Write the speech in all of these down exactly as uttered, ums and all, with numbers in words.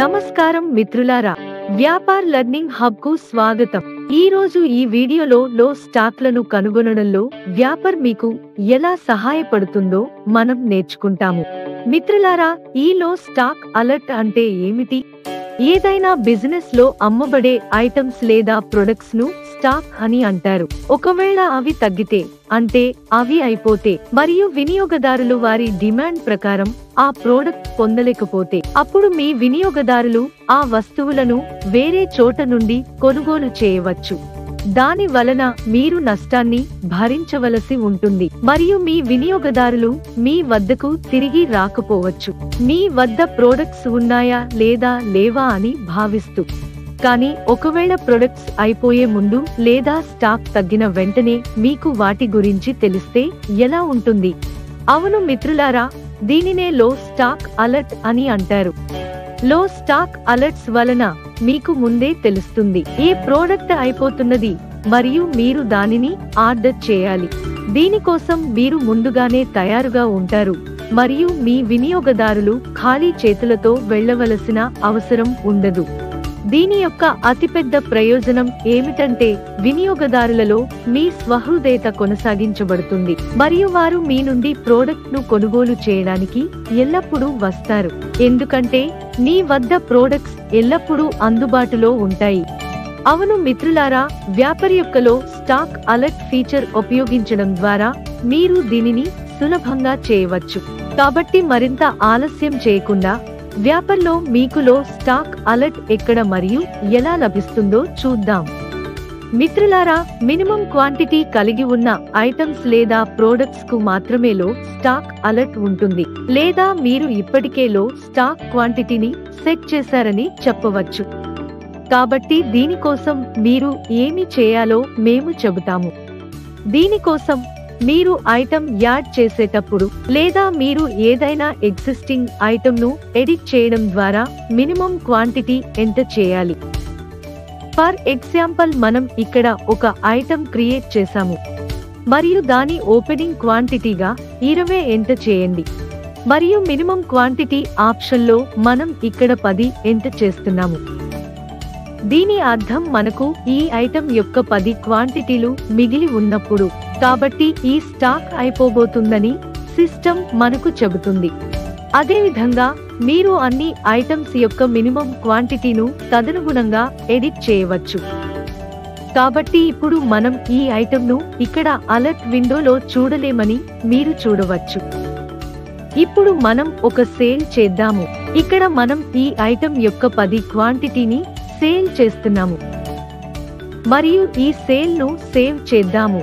నమస్కారం మిత్రులారా, Vyapar learning hub కు స్వాగతం. ఈ రోజు ఈ వీడియోలో లో స్టాక్లను కనుగొనడంలో వ్యాపార్ మీకు ఎలా సహాయపడుతుందో మనం నేర్చుకుంటాము. మిత్రులారా, ఈ లో స్టాక్ అలర్ట్ అంటే ఏమిటి? ఏదైనా బిజినెస్ లో అమ్మబడే ఐటమ్స్ లేదా ప్రొడక్ట్స్ ను స్టాక్ అని అంటారు. ఒకవేళ అవి తగ్గితే అంటే అవి అయిపోతే మరియు వినియోగదారులు వారి డిమాండ్ ప్రకారం ఆ ప్రోడక్ట్ పొందలేకపోతే అప్పుడు మీ వినియోగదారులు ఆ వస్తువులను వేరే చోట నుండి కొనుగోలు చేయవచ్చు. దాని వలన మీరు నష్టాన్ని భరించవలసి ఉంటుంది మరియు మీ వినియోగదారులు మీ వద్దకు తిరిగి రాకపోవచ్చు. మీ వద్ద ప్రోడక్ట్స్ ఉన్నాయా లేదా లేవా అని భావిస్తూ, కానీ ఒకవేళ ప్రొడక్ట్స్ అయిపోయే ముందు లేదా స్టాక్ తగ్గిన వెంటనే మీకు వాటి గురించి తెలిస్తే ఎలా ఉంటుంది? అవును మిత్రులారా, దీనినే లో స్టాక్ అలర్ట్ అని అంటారు. లో స్టాక్ అలర్ట్స్ వలన మీకు ముందే తెలుస్తుంది ఏ ప్రోడక్ట్ అయిపోతున్నది మరియు మీరు దానిని ఆర్డర్ చేయాలి. దీనికోసం మీరు ముందుగానే తయారుగా ఉంటారు మరియు మీ వినియోగదారులు ఖాళీ చేతులతో వెళ్లవలసిన అవసరం ఉండదు. దీని యొక్క అతిపెద్ద ప్రయోజనం ఏమిటంటే వినియోగదారులలో మీ స్వహృదయత కొనసాగించబడుతుంది మరియు వారు మీ నుండి ప్రోడక్ట్ ను కొనుగోలు చేయడానికి ఎల్లప్పుడూ వస్తారు, ఎందుకంటే మీ వద్ద ప్రోడక్ట్స్ ఎల్లప్పుడూ అందుబాటులో ఉంటాయి. అవును మిత్రులారా, వ్యాపారి యొక్క లో స్టాక్ అలర్ట్ ఫీచర్ ఉపయోగించడం ద్వారా మీరు దీనిని సులభంగా చేయవచ్చు. కాబట్టి మరింత ఆలస్యం చేయకుండా వ్యాపార్లో మీకు లో స్టాక్ అలర్ట్ ఎక్కడ మరియు ఎలా లభిస్తుందో చూద్దాం. మిత్రులారా, మినిమం క్వాంటిటీ కలిగి ఉన్న ఐటమ్స్ లేదా ప్రోడక్ట్స్ కు మాత్రమే లో స్టాక్ అలర్ట్ ఉంటుంది, లేదా మీరు ఇప్పటికే లో స్టాక్ క్వాంటిటీని సెట్ చేశారని చెప్పవచ్చు. కాబట్టి దీనికోసం మీరు ఏమి చేయాలో మేము చెబుతాము. దీనికోసం మీరు ఐటమ్ యాడ్ చేసేటప్పుడు లేదా మీరు ఏదైనా ఎగ్జిస్టింగ్ ఐటమ్ ను ఎడిట్ చేయడం ద్వారా మినిమం క్వాంటిటీ ఎంత చేయాలి. ఫర్ ఎగ్జాంపుల్, మనం ఇక్కడ ఒక ఐటమ్ క్రియేట్ చేశాము మరియు దాని ఓపెనింగ్ క్వాంటిటీగా ఇరవై ఎంత చేయండి మరియు మినిమం క్వాంటిటీ ఆప్షన్లో మనం ఇక్కడ పది ఎంత చేస్తున్నాము. దీని అర్థం మనకు ఈ ఐటమ్ యొక్క పది క్వాంటిటీలు మిగిలి ఉన్నప్పుడు, కాబట్టి ఈ స్టాక్ అయిపోబోతుందని సిస్టమ్ మనకు చెబుతుంది. అదేవిధంగా మీరు అన్ని ఐటమ్స్ యొక్క మినిమం క్వాంటిటీను తదనుగుణంగా ఎడిట్ చేయవచ్చు. కాబట్టి ఇప్పుడు మనం ఈ ఐటమ్ను ఇక్కడ అలర్ట్ విండోలో చూడలేమని మీరు చూడవచ్చు. ఇప్పుడు మనం ఒక సేల్ చేద్దాము. ఇక్కడ మనం ఈ ఐటమ్ యొక్క పది క్వాంటిటీని సేల్ చేస్తున్నాము మరియు ఈ సేల్ ను సేవ్ చేద్దాము.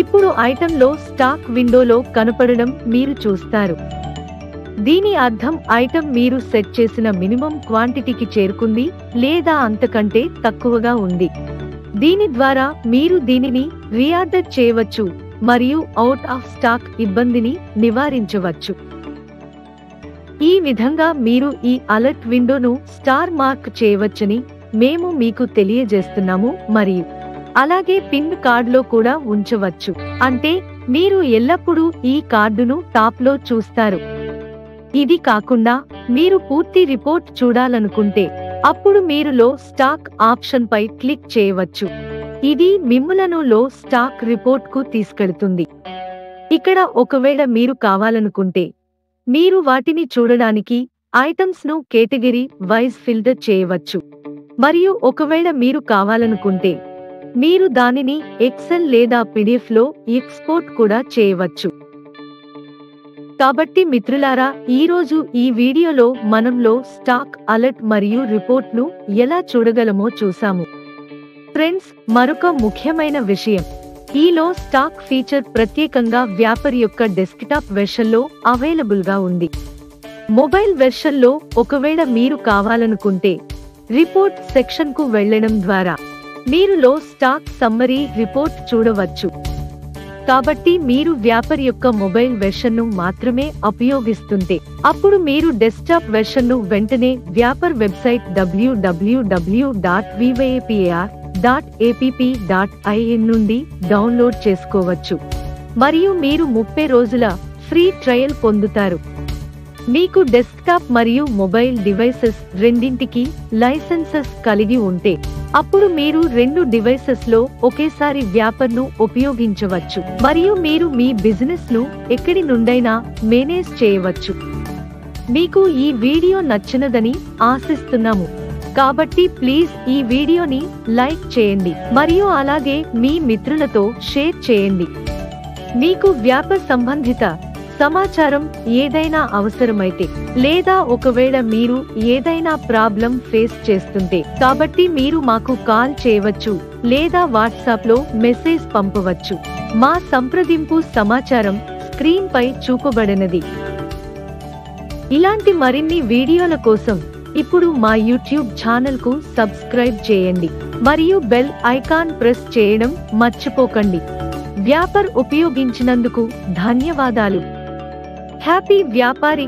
ఇప్పుడు ఐటమ్ లో స్టాక్ విండోలో కనపడడం మీరు చూస్తారు. దీని అర్థం ఐటమ్ మీరు సెట్ చేసిన మినిమం క్వాంటిటీకి చేరుకుంది లేదా అంతకంటే తక్కువగా ఉంది. దీని ద్వారా మీరు దీనిని రీఆర్డర్ చేయవచ్చు మరియు అవుట్ ఆఫ్ స్టాక్ ఇబ్బందిని నివారించవచ్చు. ఈ విధంగా మీరు ఈ అలర్ట్ విండోను స్టార్ మార్క్ చేయవచ్చని మేము మీకు తెలియజేస్తున్నాము మరియు అలాగే పిన్ కార్డులో కూడా ఉంచవచ్చు, అంటే మీరు ఎల్లప్పుడూ ఈ కార్డును టాప్లో చూస్తారు. ఇది కాకుండా మీరు పూర్తి రిపోర్ట్ చూడాలనుకుంటే అప్పుడు మీరు లో స్టాక్ ఆప్షన్ పై క్లిక్ చేయవచ్చు. ఇది మిమ్ములను లో స్టాక్ రిపోర్ట్ కు తీసుకెళ్తుంది. ఇక్కడ ఒకవేళ మీరు కావాలనుకుంటే మీరు వాటిని చూడడానికి ఐటమ్స్ ను కేటగిరీ వైజ్ ఫిల్టర్ చేయవచ్చు మరియు ఒకవేళ మీరు కావాలనుకుంటే మీరు దానిని ఎక్సెల్ లేదా పిడిఎఫ్ లో ఎక్స్పోర్ట్ కూడా చేయవచ్చు. కాబట్టి మిత్రులారా, ఈరోజు ఈ వీడియోలో మనం లో స్టాక్ అలర్ట్ మరియు రిపోర్ట్ ను ఎలా చూడగలమో చూసాము. ఫ్రెండ్స్, మరొక ముఖ్యమైన విషయం, ఈ లో స్టాక్ ఫీచర్ ప్రత్యేకంగా వ్యాపారి యొక్క డెస్క్టాప్ వెర్షన్ లో అవైలబుల్ గా ఉంది. మొబైల్ వెర్షన్ లో ఒకవేళ మీరు కావాలనుకుంటే రిపోర్ట్ సెక్షన్ కు వెళ్లడం ద్వారా మీరు లో స్టాక్ సమ్మరీ రిపోర్ట్ చూడవచ్చు. కాబట్టి మీరు వ్యాపారి యొక్క మొబైల్ వెర్షన్ ను మాత్రమే ఉపయోగిస్తుంటే అప్పుడు మీరు డెస్క్టాప్ వెర్షన్ ను వెంటనే Vyapar website WWW dot VYAPR dot AP dot IN నుండి డౌన్లోడ్ చేసుకోవచ్చు మరియు మీరు ముప్పై రోజుల ఫ్రీ ట్రయల్ పొందుతారు. మీకు డెస్క్టాప్ మరియు మొబైల్ డివైసెస్ రెండింటికి లైసెన్సెస్ కలిగి ఉంటే అప్పుడు మీరు రెండు డివైసెస్ లో ఒకేసారి వ్యాపర్ను ఉపయోగించవచ్చు మరియు మీరు మీ బిజినెస్ ను ఎక్కడి నుండైనా మేనేజ్ చేయవచ్చు. మీకు ఈ వీడియో నచ్చినదని ఆశిస్తున్నాము. కాబట్టి ప్లీజ్ ఈ వీడియోని లైక్ చేయండి మరియు అలాగే మీ మిత్రులతో షేర్ చేయండి. మీకు వ్యాపార సంబంధిత సమాచారం ఏదైనా అవసరమైతే లేదా ఒకవేళ మీరు ఏదైనా ప్రాబ్లం ఫేస్ చేస్తుంటే కాబట్టి మీరు మాకు కాల్ చేయవచ్చు లేదా వాట్సాప్ లో మెసేజ్ పంపవచ్చు. మా సంప్రదింపు సమాచారం స్క్రీన్ పై చూపబడినది. ఇలాంటి మరిన్ని వీడియోల కోసం ఇప్పుడు మా యూట్యూబ్ ఛానల్ కు సబ్స్క్రైబ్ చేయండి మరియు బెల్ ఐకాన్ ప్రెస్ చేయడం మర్చిపోకండి. వ్యాపార్ ఉపయోగించినందుకు ధన్యవాదాలు. హ్యాపీ వ్యాపారి.